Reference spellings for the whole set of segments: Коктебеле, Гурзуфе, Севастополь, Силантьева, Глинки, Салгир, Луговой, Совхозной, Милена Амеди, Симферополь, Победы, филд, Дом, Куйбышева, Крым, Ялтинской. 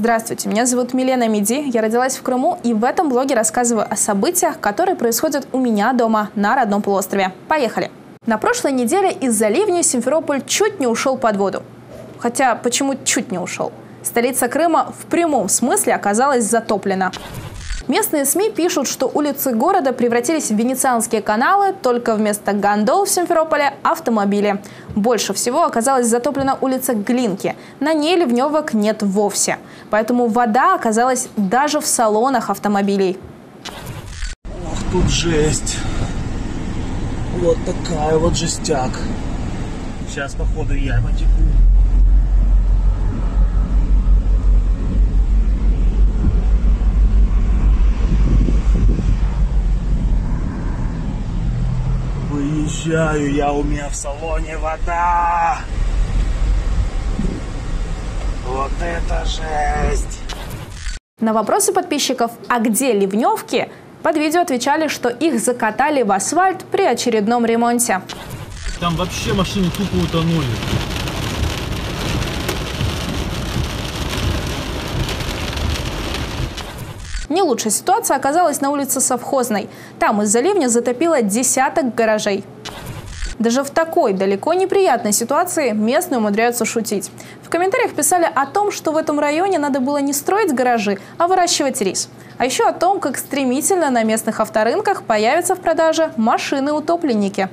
Здравствуйте, меня зовут Милена Амеди, я родилась в Крыму и в этом блоге рассказываю о событиях, которые происходят у меня дома на родном полуострове. Поехали! На прошлой неделе из-за ливня Симферополь чуть не ушел под воду. Хотя почему чуть не ушел? Столица Крыма в прямом смысле оказалась затоплена. Местные СМИ пишут, что улицы города превратились в венецианские каналы, только вместо гондол в Симферополе – автомобили. Больше всего оказалась затоплена улица Глинки. На ней ливневок нет вовсе. Поэтому вода оказалась даже в салонах автомобилей. Ох, тут жесть. Вот такая вот жестяк. Сейчас, походу, я потеку. Выезжаю я, у меня в салоне вода. Вот это жесть. На вопросы подписчиков «А где ливневки?» под видео отвечали, что их закатали в асфальт при очередном ремонте. Там вообще машины тупо утонули. Не лучшая ситуация оказалась на улице Совхозной. Там из-за ливня затопило десяток гаражей. Даже в такой далеко неприятной ситуации местные умудряются шутить. В комментариях писали о том, что в этом районе надо было не строить гаражи, а выращивать рис. А еще о том, как стремительно на местных авторынках появятся в продаже машины-утопленники.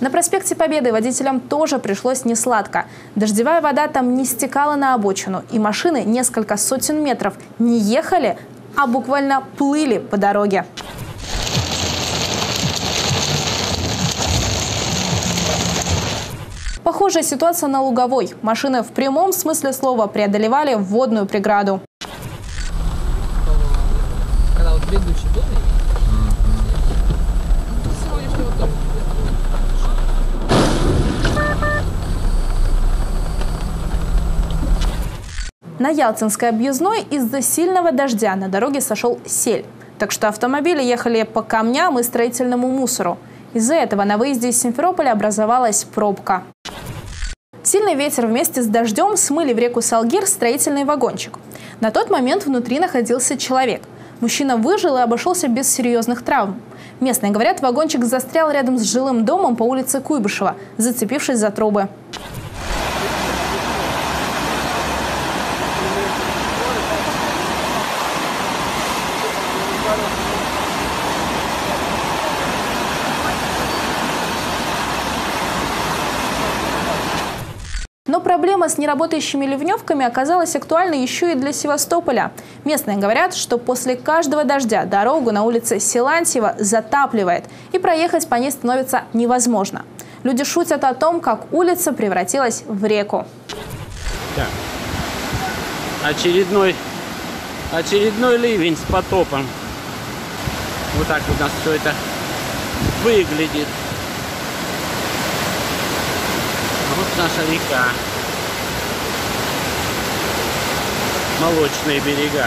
На проспекте Победы водителям тоже пришлось несладко. Дождевая вода там не стекала на обочину, и машины несколько сотен метров не ехали, а буквально плыли по дороге. Похожая ситуация на Луговой. Машины в прямом смысле слова преодолевали водную преграду. Когда вот предыдущий был, сегодняшний вот тоже. На Ялтинской объездной из-за сильного дождя на дороге сошел сель. Так что автомобили ехали по камням и строительному мусору. Из-за этого на выезде из Симферополя образовалась пробка. Сильный ветер вместе с дождем смыли в реку Салгир строительный вагончик. На тот момент внутри находился человек. Мужчина выжил и обошелся без серьезных травм. Местные говорят, вагончик застрял рядом с жилым домом по улице Куйбышева, зацепившись за трубы. Но проблема с неработающими ливневками оказалась актуальной еще и для Севастополя. Местные говорят, что после каждого дождя дорогу на улице Силантьева затапливает, и проехать по ней становится невозможно. Люди шутят о том, как улица превратилась в реку. Так. Очередной ливень с потопом. Вот так у нас все это выглядит. Вот наша река. Молочные берега.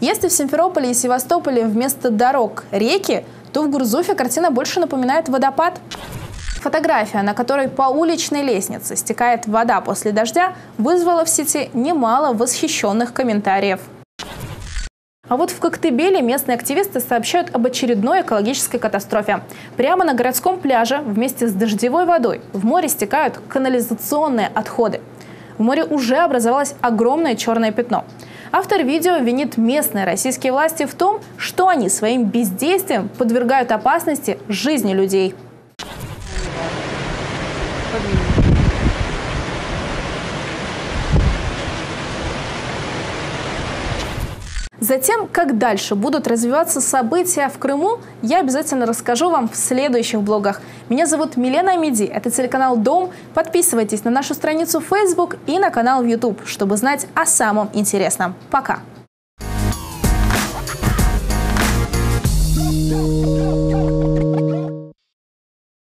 Если в Симферополе и Севастополе вместо дорог реки, то в Гурзуфе картина больше напоминает водопад. Фотография, на которой по уличной лестнице стекает вода после дождя, вызвала в сети немало восхищенных комментариев. А вот в Коктебеле местные активисты сообщают об очередной экологической катастрофе. Прямо на городском пляже вместе с дождевой водой в море стекают канализационные отходы. В море уже образовалось огромное черное пятно. Автор видео винит местные российские власти в том, что они своим бездействием подвергают опасности жизни людей. Затем, как дальше будут развиваться события в Крыму, я обязательно расскажу вам в следующих блогах. Меня зовут Милена Амеди, это телеканал «Дом». Подписывайтесь на нашу страницу в Facebook и на канал в YouTube, чтобы знать о самом интересном. Пока!